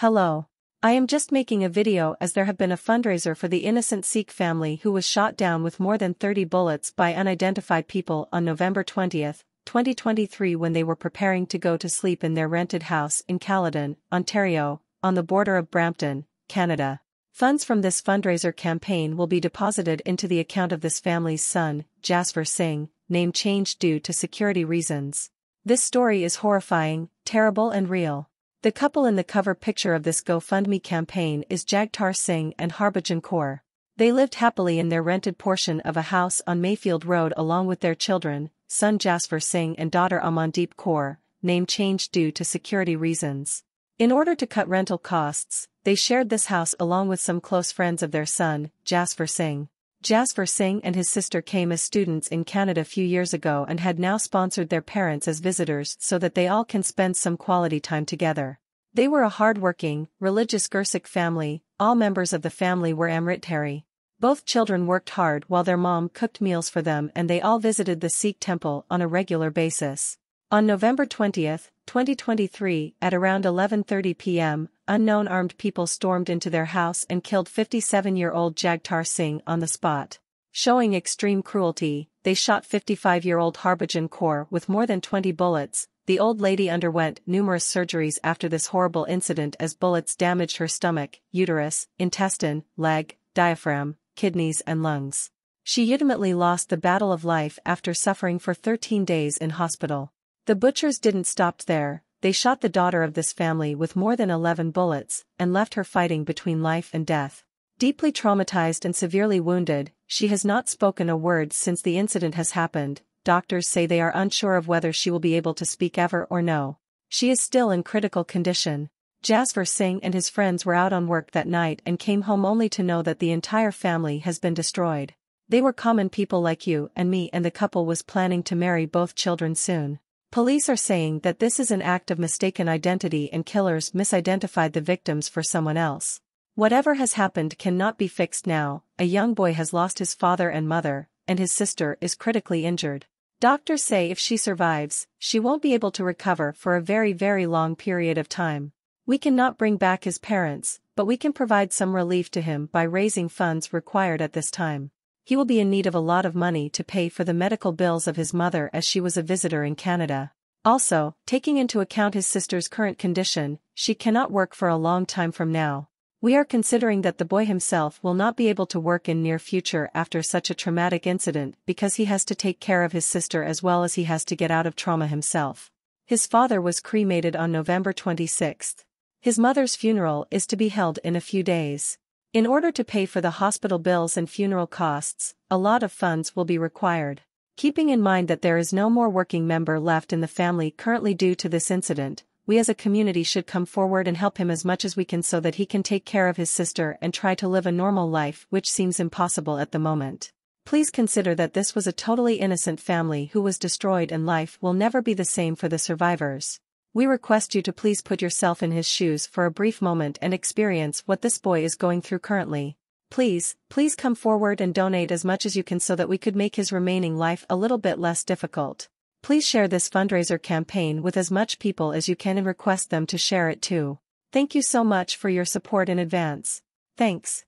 Hello. I am just making a video as there have been a fundraiser for the innocent Sikh family who was shot down with more than 30 bullets by unidentified people on November 20, 2023 when they were preparing to go to sleep in their rented house in Caledon, Ontario, on the border of Brampton, Canada. Funds from this fundraiser campaign will be deposited into the account of this family's son, Jasvir Singh, name changed due to security reasons. This story is horrifying, terrible and real. The couple in the cover picture of this GoFundMe campaign is Jagtar Singh and Harbhajan Kaur. They lived happily in their rented portion of a house on Mayfield Road along with their children, son Jasvir Singh and daughter Amandeep Kaur, name changed due to security reasons. In order to cut rental costs, they shared this house along with some close friends of their son, Jasvir Singh. Jasvir Singh and his sister came as students in Canada a few years ago and had now sponsored their parents as visitors so that they all can spend some quality time together. They were a hard-working, religious Gursikh family, all members of the family were amritdhari. Both children worked hard while their mom cooked meals for them and they all visited the Sikh temple on a regular basis. On November 20, 2023, at around 11:30 p.m., unknown armed people stormed into their house and killed 57-year-old Jagtar Singh on the spot. Showing extreme cruelty, they shot 55-year-old Harbhajan Kaur with more than 20 bullets. The old lady underwent numerous surgeries after this horrible incident as bullets damaged her stomach, uterus, intestine, leg, diaphragm, kidneys and lungs. She ultimately lost the battle of life after suffering for 13 days in hospital. The butchers didn't stop there, they shot the daughter of this family with more than 11 bullets, and left her fighting between life and death. Deeply traumatized and severely wounded, she has not spoken a word since the incident has happened. Doctors say they are unsure of whether she will be able to speak ever or no. She is still in critical condition. Jasvir Singh and his friends were out on work that night and came home only to know that the entire family has been destroyed. They were common people like you and me, and the couple was planning to marry both children soon. Police are saying that this is an act of mistaken identity and killers misidentified the victims for someone else. Whatever has happened cannot be fixed now. A young boy has lost his father and mother, and his sister is critically injured. Doctors say if she survives, she won't be able to recover for a very, very long period of time. We cannot bring back his parents, but we can provide some relief to him by raising funds required at this time. He will be in need of a lot of money to pay for the medical bills of his mother as she was a visitor in Canada. Also, taking into account his sister's current condition, she cannot work for a long time from now. We are considering that the boy himself will not be able to work in near future after such a traumatic incident because he has to take care of his sister as well as he has to get out of trauma himself. His father was cremated on November 26. His mother's funeral is to be held in a few days. In order to pay for the hospital bills and funeral costs, a lot of funds will be required. Keeping in mind that there is no more working member left in the family currently due to this incident, we as a community should come forward and help him as much as we can so that he can take care of his sister and try to live a normal life, which seems impossible at the moment. Please consider that this was a totally innocent family who was destroyed and life will never be the same for the survivors. We request you to please put yourself in his shoes for a brief moment and experience what this boy is going through currently. Please come forward and donate as much as you can so that we could make his remaining life a little bit less difficult. Please share this fundraiser campaign with as much people as you can and request them to share it too. Thank you so much for your support in advance. Thanks.